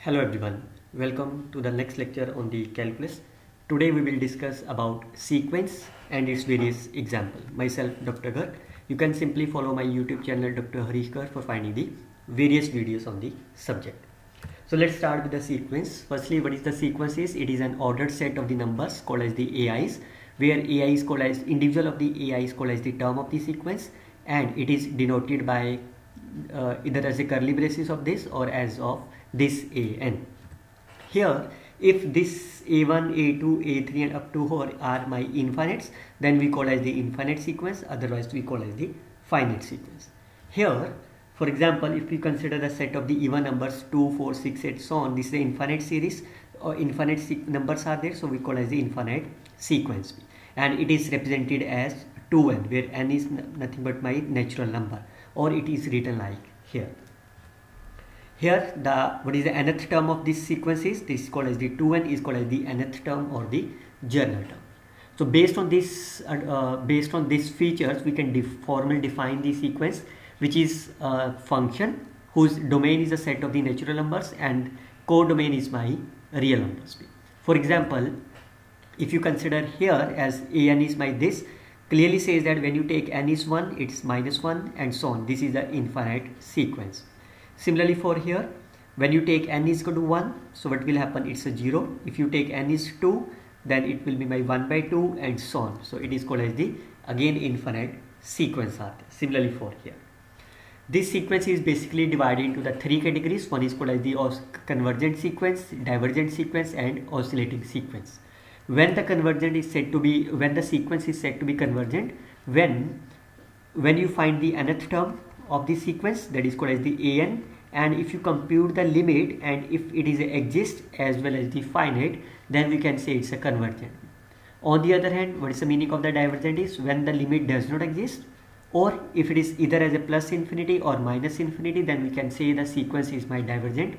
Hello everyone, welcome to the next lecture on the calculus. Today we will discuss about sequence and its various example. Myself Dr. Garg. You can simply follow my YouTube channel Dr. Harish Garg for finding the various videos on the subject. So let's start with the sequence. Firstly, what is the sequence? It is an ordered set of the numbers called as the AIs, where AI is called as individual of the AI is called as the term of the sequence, and it is denoted by either as a curly braces of this or as of this AN. Here, if this A1, A2, A3 and up to 4 are my infinites, then we call as the infinite sequence, otherwise we call as the finite sequence. Here, for example, if we consider the set of the even numbers 2, 4, 6, 8, so on, this is the infinite series or infinite numbers are there, so we call as the infinite sequence. And it is represented as 2n, where n is nothing but my natural number, or it is written like here. Here, what is the nth term of this sequence is, this is called as the 2n is called as the nth term or the journal term. So based on these features, we can formally define the sequence, which is a function whose domain is a set of the natural numbers and codomain is my real numbers. For example, if you consider here as an is my this, clearly says that when you take n is 1, it's minus 1 and so on. This is the infinite sequence. Similarly for here, when you take n is equal to 1, so what will happen? It's a 0. If you take n is 2, then it will be my 1 by 2 and so on. So it is called as the again infinite sequence. Similarly for here. This sequence is basically divided into the three categories. One is called as the convergent sequence, divergent sequence and oscillating sequence. When the sequence is said to be convergent, when you find the nth term of the sequence, that is called as the AN, and if you compute the limit and if it is exists as well as the finite, then we can say it's a convergent. On the other hand, what is the meaning of the divergent is when the limit does not exist, or if it is either as a plus infinity or minus infinity, then we can say the sequence is my divergent.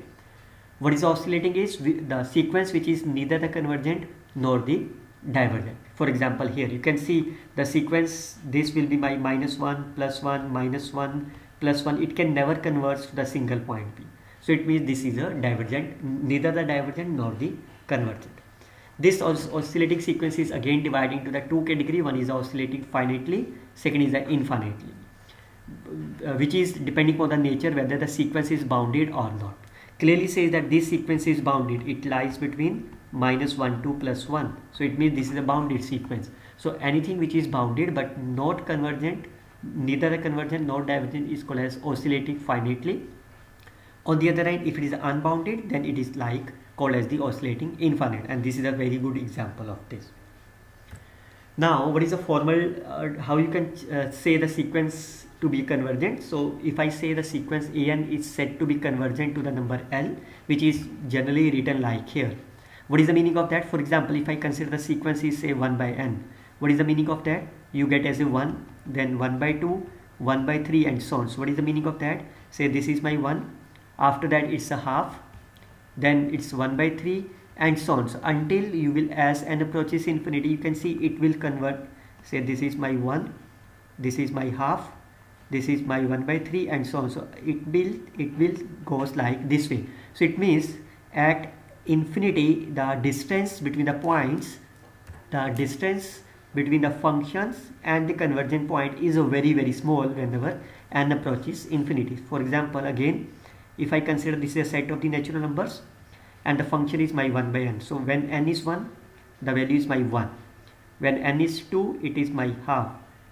What is oscillating is the sequence which is neither the convergent nor the divergent. For example, here you can see the sequence, this will be my minus 1, plus 1, minus 1, plus 1. It can never converge to the single point P. So it means this is a divergent, neither the divergent nor the convergent. This oscillating sequence is again divided into the two categories. One is oscillating finitely, second is the infinitely, which is depending upon the nature whether the sequence is bounded or not. Clearly says that this sequence is bounded. It lies between minus 1 to plus 1. So it means this is a bounded sequence. So anything which is bounded but not convergent, neither the convergent nor divergent, is called as oscillating finitely. On the other hand, if it is unbounded, then it is called as the oscillating infinite, and this is a very good example of this. Now, what is the formal, how you can say the sequence to be convergent? So if I say the sequence AN is said to be convergent to the number L, which is generally written like here. What is the meaning of that? For example, if I consider the sequence is say 1 by n, what is the meaning of that? You get as a 1, then 1 by 2, 1 by 3 and so on. So what is the meaning of that? Say this is my 1, after that it's a half, then it's 1 by 3 and so on. So until you will, as n approaches infinity, you can see it will convert. Say this is my 1, this is my half, this is my 1 by 3 and so on. So it will goes like this way. So it means at infinity, the distance between the functions and the convergent point is very, very small whenever n approaches infinity. For example, again, if I consider this is a set of the natural numbers and the function is my 1 by n. So when n is 1, the value is my 1. When n is 2, it is my half.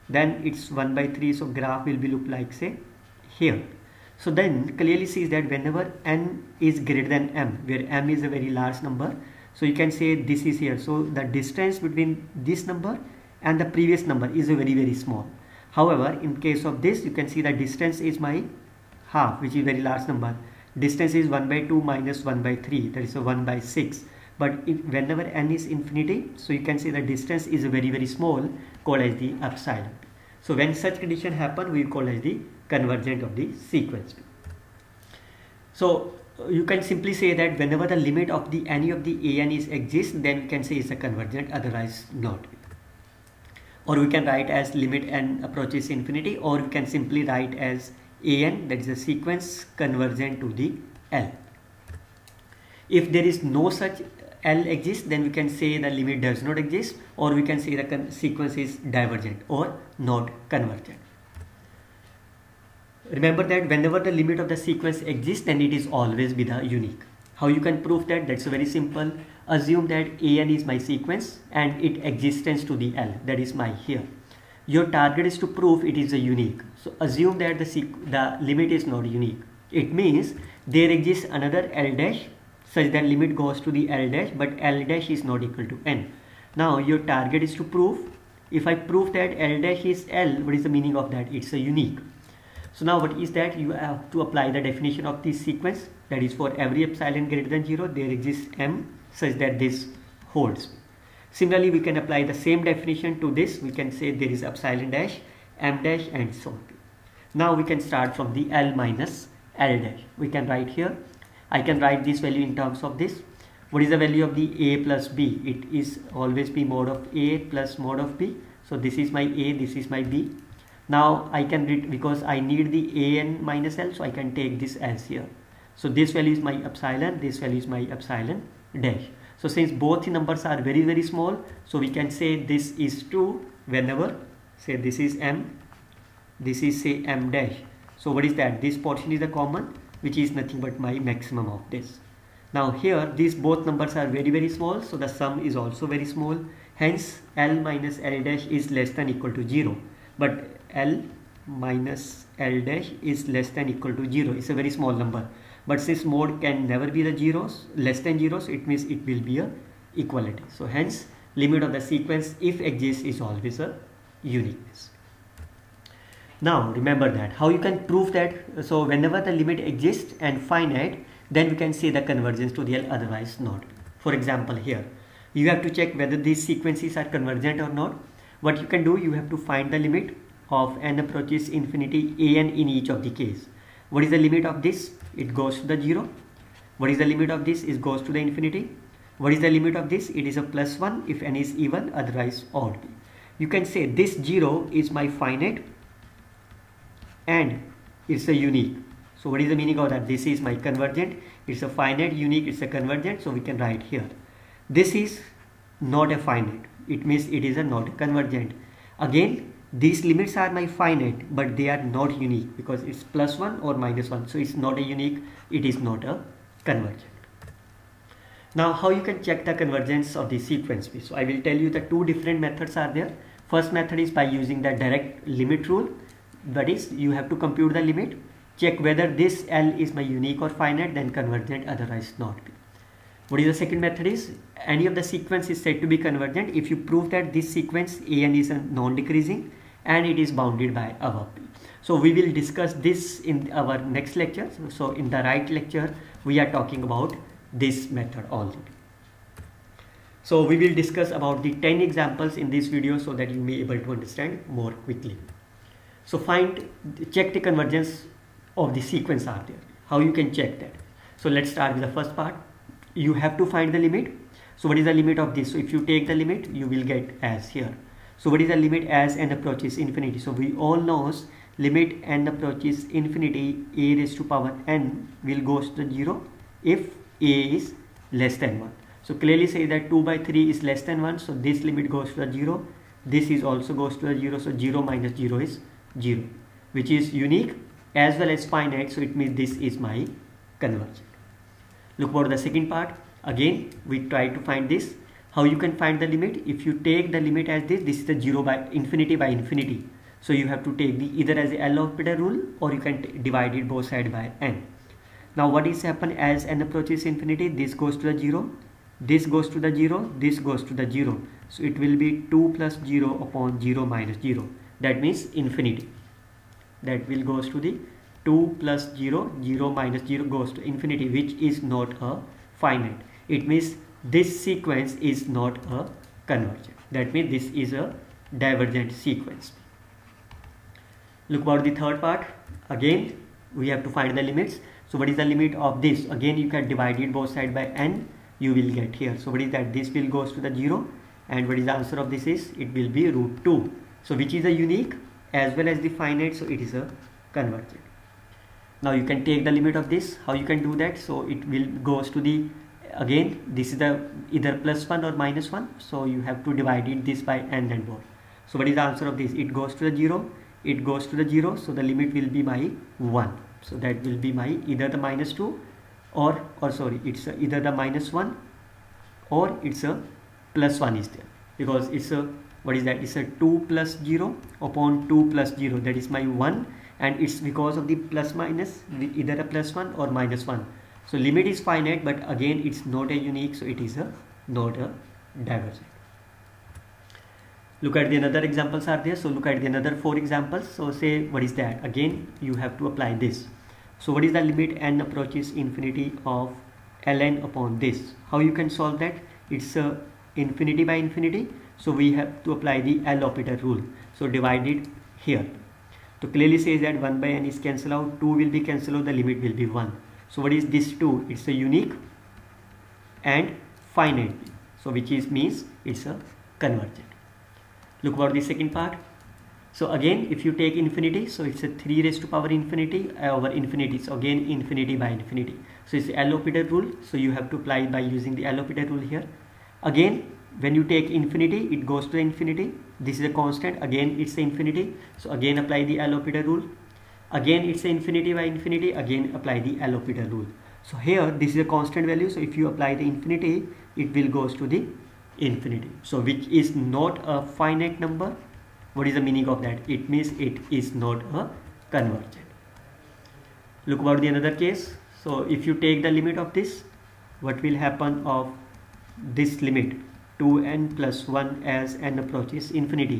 Then it's 1 by 3, so graph will be look like say here. So then clearly sees that whenever n is greater than m, where m is a very large number, so you can say this is here. So the distance between this number and the previous number is very, very small. However, in case of this, you can see the distance is my half, which is very large number. Distance is 1 by 2 minus 1 by 3, that is a 1 by 6. But whenever n is infinity, so you can say the distance is very, very small, called as the epsilon. So when such condition happen, we call as the convergent of the sequence. So you can simply say that whenever the limit of the any of the AN is exists, then we can say it's a convergent, otherwise not. Or we can write as limit n approaches infinity, or we can simply write as AN, that is a sequence convergent to the L. If there is no such L exists, then we can say the limit does not exist, or we can say the sequence is divergent or not convergent. Remember that whenever the limit of the sequence exists, then it is always be the unique. How you can prove that? That's very simple. Assume that an is my sequence and it exists to the L, that is my here. Your target is to prove it is a unique. So assume that the limit is not unique. It means there exists another L dash such that limit goes to the L dash, but L dash is not equal to N. Now your target is to prove, if I prove that L dash is L, what is the meaning of that? It's a unique. So now what is that? You have to apply the definition of this sequence, that is for every epsilon greater than 0 there exists M such that this holds. Similarly, we can apply the same definition to this. We can say there is epsilon dash, M dash, and so on. Now we can start from the L minus L dash. We can write here. I can write this value in terms of this. What is the value of the A plus B? It is always be mod of A plus mod of B. So this is my A, this is my B. Now I can read, because I need the An minus L, so I can take this as here. So this value is my epsilon, this value is my epsilon dash. So since both numbers are very, very small, so we can say this is true whenever, say this is M, this is say M dash. So what is that? This portion is the common, which is nothing but my maximum of this. Now here these both numbers are very, very small, so the sum is also very small. Hence L minus L dash is less than equal to 0. But L minus L dash is less than equal to 0. It's a very small number. But since mod can never be the zeros, less than zeros, it means it will be a equality. So hence limit of the sequence, if exists, is always a uniqueness. Now remember that how you can prove that. So whenever the limit exists and finite, then we can say the convergence to the L, otherwise not. For example, here you have to check whether these sequences are convergent or not. What you can do, you have to find the limit of n approaches infinity, an in each of the case. What is the limit of this? It goes to the 0. What is the limit of this? It goes to the infinity. What is the limit of this? It is a plus 1 if n is even, otherwise odd. You can say this 0 is my finite and it's a unique. So what is the meaning of that? This is my convergent. It's a finite, unique, it's a convergent. So we can write here. This is not a finite. It means it is a not convergent. Again, these limits are my finite, but they are not unique because it's plus 1 or minus 1. So it's not a unique, it is not a convergent. Now how you can check the convergence of the sequence? So I will tell you the two different methods are there. First method is by using the direct limit rule. That is, you have to compute the limit, check whether this L is my unique or finite, then convergent, otherwise not. What is the second method is, any of the sequence is said to be convergent if you prove that this sequence an is a non-decreasing and it is bounded by above P. So we will discuss this in our next lecture. So in the right lecture, we are talking about this method only. So we will discuss about the 10 examples in this video so that you may be able to understand more quickly. So check the convergence of the sequence are there. How you can check that? So let's start with the first part. You have to find the limit. So what is the limit of this? So if you take the limit, you will get as here. So what is the limit as n approaches infinity? So we all know limit n approaches infinity, a raised to power n will go to 0 if a is less than 1. So clearly say that 2 by 3 is less than 1. So this limit goes to the 0. This is also goes to the 0. So 0 minus 0 is 0, which is unique as well as finite. So it means this is my convergence. Look for the second part. Again, we try to find this. How you can find the limit? If you take the limit as this is the 0 by infinity. So you have to take the either as the L'Hôpital rule or you can divide it both side by n. Now what is happen as n approaches infinity? This goes to the 0, this goes to the 0, this goes to the 0. So it will be 2 plus 0 upon 0 minus 0. That means infinity. That will goes to the 2 plus 0, 0 minus 0 goes to infinity, which is not a finite. It means this sequence is not a convergent. That means this is a divergent sequence. Look about the third part. Again, we have to find the limits. So what is the limit of this? Again, you can divide it both sides by n. You will get here. So what is that? This will goes to the 0. And what is the answer of this is? It will be root 2. So which is a unique as well as the finite. So it is a convergent. Now you can take the limit of this. How you can do that? So it will goes to the again this is the either +1 or -1, so you have to divide it this by n and more. So what is the answer of this? It goes to the 0, it goes to the 0, so the limit will be my 1. So that will be my either the -2 or sorry, it's either the -1 or it's a +1 is there, because it's a, what is that? It's a 2 + 0 upon 2 + 0, that is my 1, and it's because of the plus minus, either a +1 or -1. So limit is finite, but again it's not a unique, so it is a not a divergent. Look at the another examples are there. So look at the another 4 examples. So say what is that? Again you have to apply this. So what is the limit n approaches infinity of ln upon this? How you can solve that? It's a infinity by infinity, so we have to apply the L'Hôpital rule. So divide it here. So clearly says that 1 by n is cancelled out, 2 will be cancelled out, the limit will be 1. So what is this 2? It's a unique and finite, so which is means it's a convergent. Look about the second part. So again if you take infinity, so it's a 3⁻⁴ over infinity, so again infinity by infinity. So it's L'Hôpital rule, so you have to apply by using the L'Hôpital rule here. Again when you take infinity, it goes to infinity, this is a constant, again it's infinity, so again apply the L'Hôpital rule. Again it's infinity by infinity, again apply the L'Hôpital rule. So here this is a constant value, so if you apply the infinity, it will goes to the infinity, so which is not a finite number. What is the meaning of that? It means it is not a convergent. Look about the another case. So if you take the limit of this, what will happen of this limit 2n + 1 as n approaches infinity?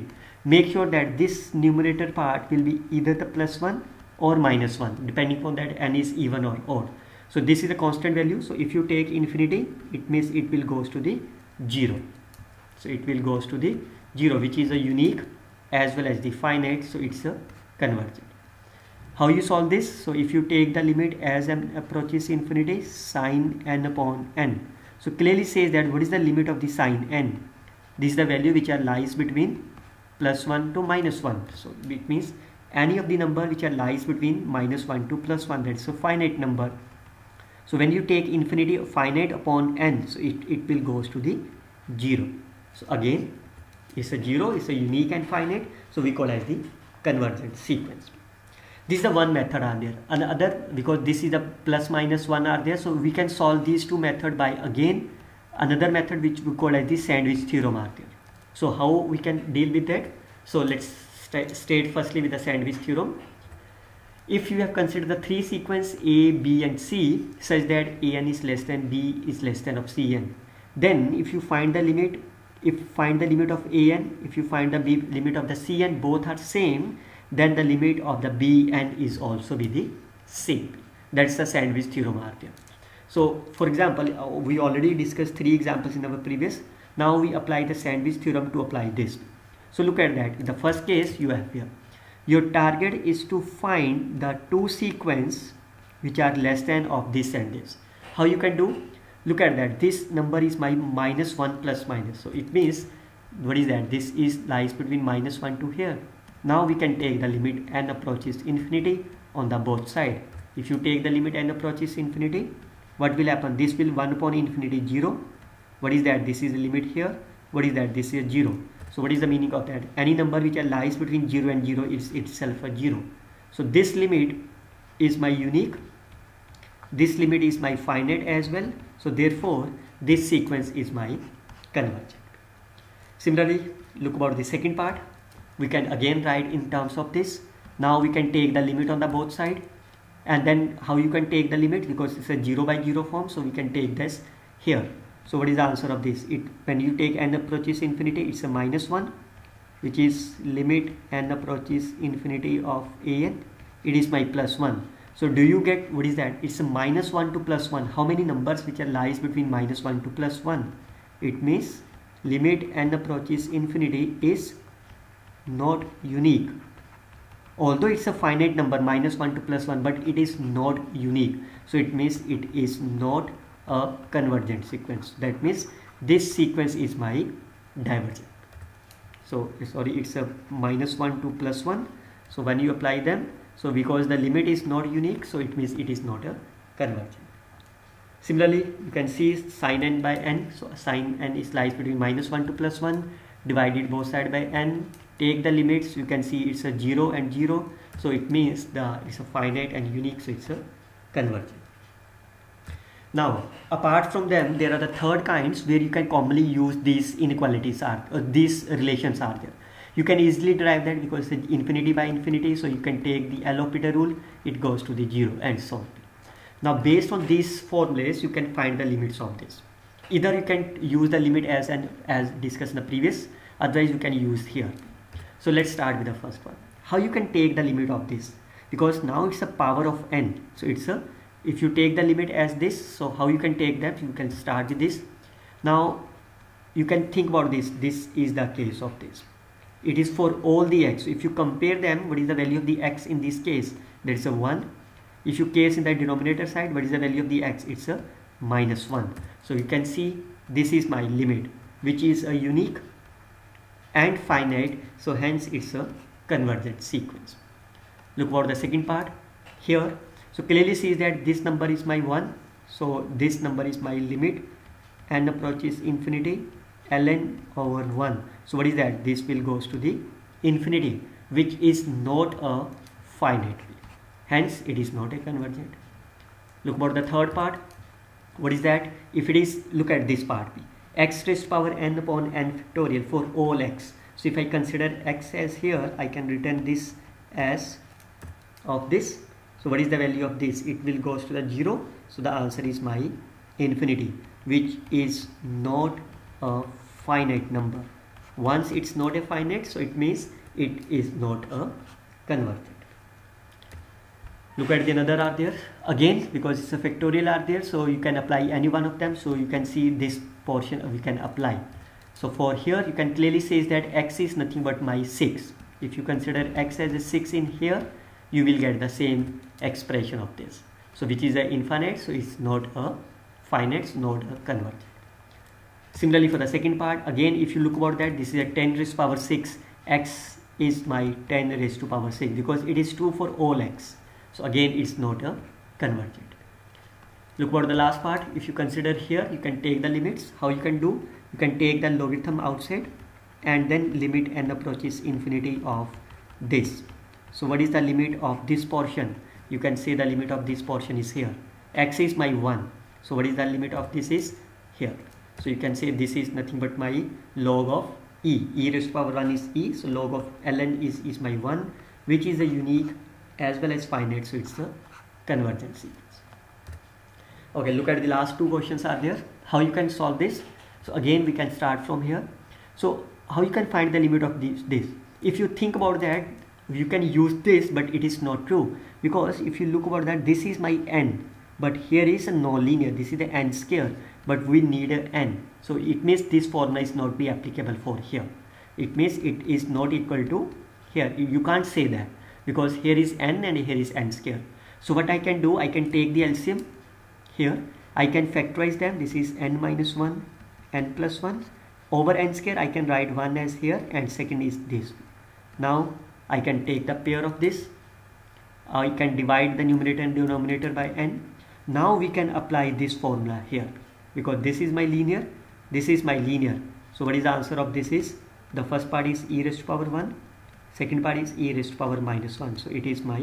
Make sure that this numerator part will be either the +1 or -1, depending on that n is even or odd. So this is a constant value, so if you take infinity, it means it will goes to the 0, so it will goes to the 0, which is a unique as well as the finite, so it's a convergent. How you solve this? So if you take the limit as n approaches infinity sine n upon n, so clearly says that what is the limit of the sine n? This is the value which are lies between +1 to -1, so it means any of the number which are lies between -1 to +1, that's a finite number. So when you take infinity finite upon n, so it will goes to the 0, so again it's a 0, it's a unique and finite, so we call as the convergent sequence. This is the one method are there. Another, because this is the ±1 are there, so we can solve these two methods by again another method which we call as the sandwich theorem are there. So how we can deal with that? So let's state firstly with the sandwich theorem. If you have considered the three sequence A, B and C such that An is less than B is less than of Cn, then if you find the limit, of An, if you find the limit of the Cn, both are same, then the limit of the Bn is also be the same. That's the sandwich theorem are there. So for example, we already discussed 3 examples in our previous. Now we apply the sandwich theorem to apply this. So look at that. In the first case you have here, your target is to find the 2 sequence which are less than of this and this. How you can do? Look at that, this number is my -1 ± so it means what is that? This is lies between -1 to here. Now we can take the limit n approaches infinity on the both side. If you take the limit n approaches infinity, what will happen? This will 1 upon infinity 0. What is that? This is the limit here. What is that? This is 0. So what is the meaning of that? Any number which lies between 0 and 0 is itself a 0. So this limit is my unique, this limit is my finite as well, so therefore this sequence is my convergent. Similarly, look about the second part. We can again write in terms of this. Now we can take the limit on the both side, and then how you can take the limit? Because it's a 0 by 0 form, so we can take this here. So what is the answer of this? When you take n approaches infinity, it's a -1, which is limit n approaches infinity of An, it is my +1. So do you get what is that? It's a -1 to +1. How many numbers which are lies between -1 to +1? It means limit n approaches infinity is not unique, although it's a finite number -1 to +1, but it is not unique, so it means it is not a convergent sequence. That means this sequence is my divergent. So sorry, it's a -1 to +1, so when you apply them, so because the limit is not unique, so it means it is not a convergent. Similarly, you can see sin n by n. So sin n is lies between -1 to +1, divided both sides by n. Take the limits, you can see it's a 0 and 0. So it means it's a finite and unique, so it's a convergent. Now, apart from them, there are the third kinds where you can commonly use these inequalities are, or these relations are there. You can easily derive that because it's infinity by infinity, so you can take the L'Hôpital rule, it goes to the 0 and so on. Now, based on these formulas, you can find the limits of this. Either you can use the limit as discussed in the previous, otherwise you can use here. So let's start with the first one. How you can take the limit of this? Because now it's a power of n, so it's a, if you take the limit as this, so how you can take that? You can start with this. Now you can think about this. This is the case of this. It is for all the x. So if you compare them, what is the value of the x in this case? There is a 1. If you case in the denominator side, what is the value of the x? It's a -1. So you can see this is my limit, which is a unique and finite. So hence it's a convergent sequence. Look about the second part here. So clearly see that this number is my 1, so this number is my limit, and approaches infinity, ln over 1. So what is that? This will goes to the infinity, which is not a finite, hence it is not a convergent. Look about the third part. What is that? If it is, look at this part b, x raised to power n upon n factorial for all x. So if I consider x as here, I can return this as of this. So what is the value of this? It will goes to the 0. So the answer is my infinity, which is not a finite number. Once it's not a finite, so it means it is not a convergent. Look at the another are there. Again, because it's a factorial are there, so you can apply any one of them. So you can see this portion we can apply. So for here, you can clearly say that x is nothing but my 6. If you consider x as a 6 in here, you will get the same expression of this, so which is an infinite, so it's not a finite, it's not a convergent. Similarly for the second part, again if you look about that, this is a 10 raised to power 6, x is my 10 raised to power 6 because it is true for all x, so again it's not a convergent. Look about the last part. If you consider here, you can take the limits. How you can do? You can take the logarithm outside and then limit n approaches infinity of this. So what is the limit of this portion? You can say the limit of this portion is here. X is my 1. So what is the limit of this is here. So you can say this is nothing but my log of e. E raised to power 1 is e. So log of ln is my 1, which is a unique as well as finite. So it's a convergent sequence. Okay, look at the last two questions are there. How you can solve this? So again we can start from here. So how you can find the limit of this? If you think about that, you can use this, but it is not true, because if you look about that, this is my n, but here is a non-linear, this is the n square, but we need a n, so it means this formula is not be applicable for here. It means it is not equal to here. You can't say that because here is n and here is n square. So what I can do, I can take the LCM here, I can factorize them. This is n-1, n+1 over n square. I can write 1 as here and second is this. Now I can take the pair of this. I can divide the numerator and denominator by n. Now we can apply this formula here, because this is my linear, this is my linear. So what is the answer of this is? The first part is e raised to power 1, second part is e raised to power -1. So it is my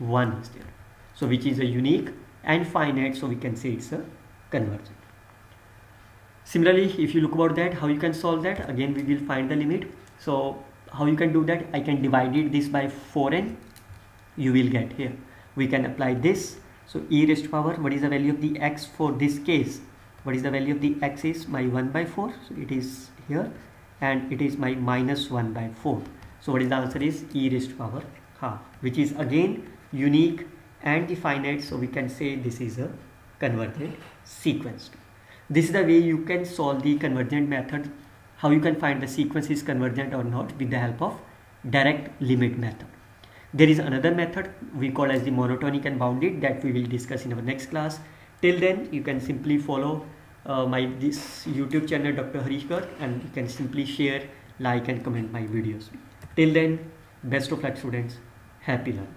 1 is there. So which is a unique and finite, so we can say it's a convergent. Similarly, if you look about that, how you can solve that? Again, we will find the limit. So how you can do that? I can divide it this by 4n. You will get here. We can apply this. So e raised to power, what is the value of the x for this case? What is the value of the x is my 1/4. So it is here, and it is my -1/4. So what is the answer is e raised to power half, which is again unique and the finite. So we can say this is a convergent sequence. This is the way you can solve the convergent method. How you can find the sequence is convergent or not with the help of direct limit method. There is another method we call as the monotonic and bounded, that we will discuss in our next class. Till then, you can simply follow this YouTube channel Dr. Harish Garg, and you can simply share, like and comment my videos. Till then, best of luck students, happy learning.